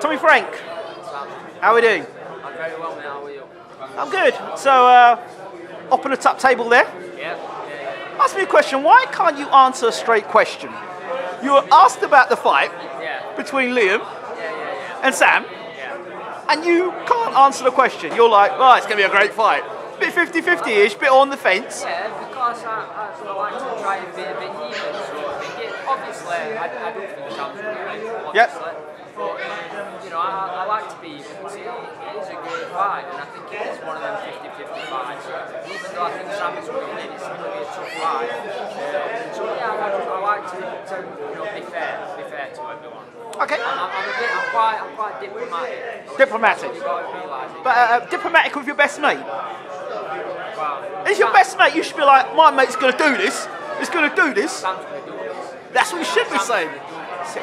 Tommy Frank, how are we doing? I'm very well, mate. How are you? I'm good. So, up on the top table there. Yeah. Ask me a question. Why can't you answer a straight question? You were asked about the fight between Liam and Sam, and you can't answer the question. You're like, well, it's going to be a great fight. Bit 50-50-ish, bit on the fence. Yeah, because I sort of like to try and be a bit even. So obviously, I don't think Sam's going to win, obviously. But, you know, I like to be even. It is a great fight, and I think it is one of them 50-50 fights. Even though I think Sam is going to win, it's going to be a tough fight. So, yeah, I like to you know, be fair to everyone. Okay. I'm quite diplomatic. Diplomatic. But diplomatic with your best mate. Wow. It's your best mate. You should be like, my mate's going to do this. It's going to do this. That's what you should be saying. So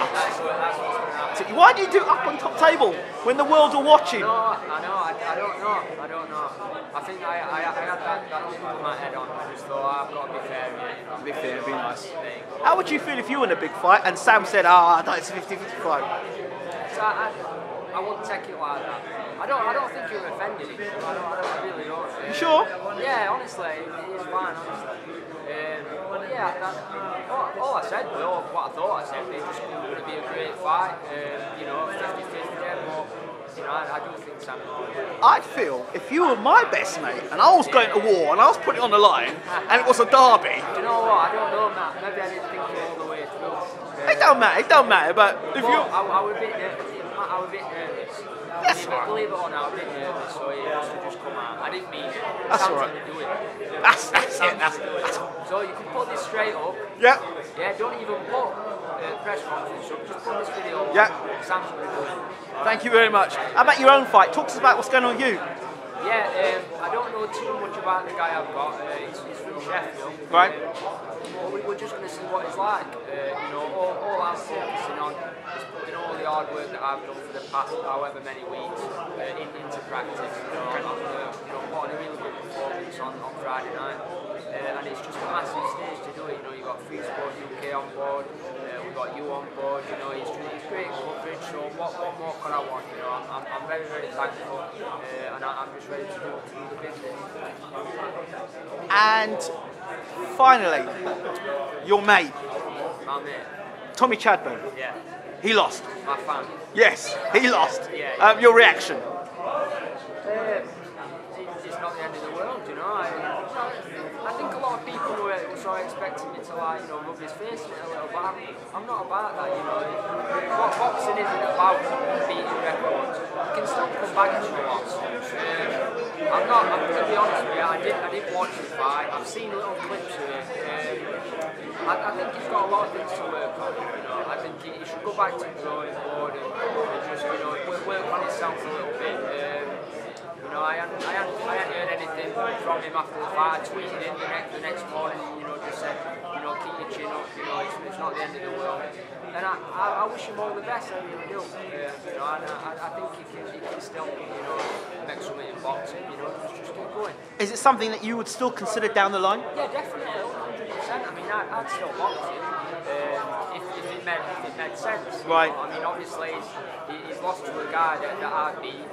why do you do up on top table when the world are watching? No, I don't know. I think I had that in my head on. I just thought, I've got to be fair. Yeah, be fair, be nice. How would you feel if you were in a big fight and Sam said, ah, oh, that's 50-55? So I wouldn't take it like that. I don't think you're offended. I really don't. You sure? Yeah, honestly, it is fine, honestly. Yeah, all I said was what I thought I said. It was going to be a great fight, you know, 50-50, but, you know, I do think Sam is going to win. I'd feel, if you were my best mate, and I was going to war, and I was putting it on the line, and it was a derby. Do you know what, I don't know, Matt. Maybe I didn't think all the way through. It don't matter, but if you... I would be nervous. That's right. Believe it or not, I didn't hear this, so it has to just come out. I didn't mean it. That's alright. That's it. So you can put this straight up. Yeah. Yeah, don't even put press conference up, just put this video up. Yeah. Sam's going to do it. Thank you very much. How about your own fight? Talk to us about what's going on with you. Yeah, I don't know too much about the guy I've got. He's from Sheffield. Right. We're just going to see what it's like. You know, all I'm focusing on is putting all the hard work that I've done for the past however many weeks into practice. You know, putting a really good performance on Friday night, and it's just a massive stage to do it. You know, you've got Free Sports UK on board. We've got you on board. You know, it's great coverage. So what more can I want? You know, I'm very, very thankful, and I'm just ready to do the business. And finally, your mate. My mate. Tommy Chadburn. Yeah. He lost. My fan. Yes, he lost. Yeah. Your reaction? It's not the end of the world, you know. I think a lot of people were sort of expecting me to, like, you know, rub his face in it a little, but I'm not about that, you know. What boxing isn't about beating records. You can still come back into a loss. I'm going to be honest with you, I did watch the fight. I've seen little clips of it. I think he's got a lot of things to work on, you know. I think he should go back to the drawing board and just, you know, work on himself a little bit. You know, I hadn't heard anything from him after the fight. I tweeted him the next morning, you know, just said, you know, keep your chin up, you know, it's not the end of the world. And I wish him all the best, I really do. You know, and I think he can still, you know, make something in boxing, you know, just keep going. Is it something that you would still consider down the line? Yeah, definitely, 100%. I mean, I'd still box him if it made sense. Right. You know? I mean, obviously, he's lost to a guy that I'd be.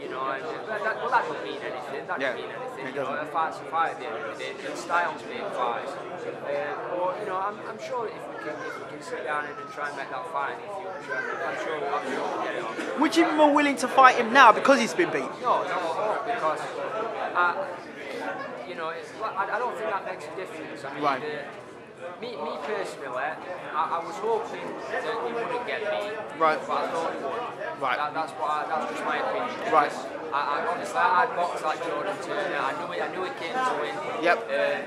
You know, that doesn't mean anything. That doesn't mean anything. You know, a fight's a fight at the end of the day. The style's being fight. But you know, I'm sure if we can sit down and try and make that fight in the future, I'm sure we'll get it on. Would you be more willing to fight him now because he's been beat? No, not at all. Because you know, I don't think that makes a difference. I mean, right. Me personally, I was hoping that he wouldn't get beat, right. But I thought he would. Right. That's just my opinion. Right. I boxed like Jordan Turner. I knew he came to win. Yep.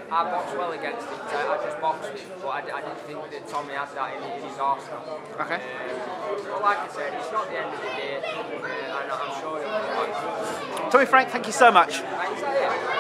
I boxed well against him. So I just boxed him, but I didn't think that Tommy had that in his arsenal. Okay. But like I said, it's not the end of the day, and I'm sure he'll be fine. Tommy Frank, thank you so much. Thanks,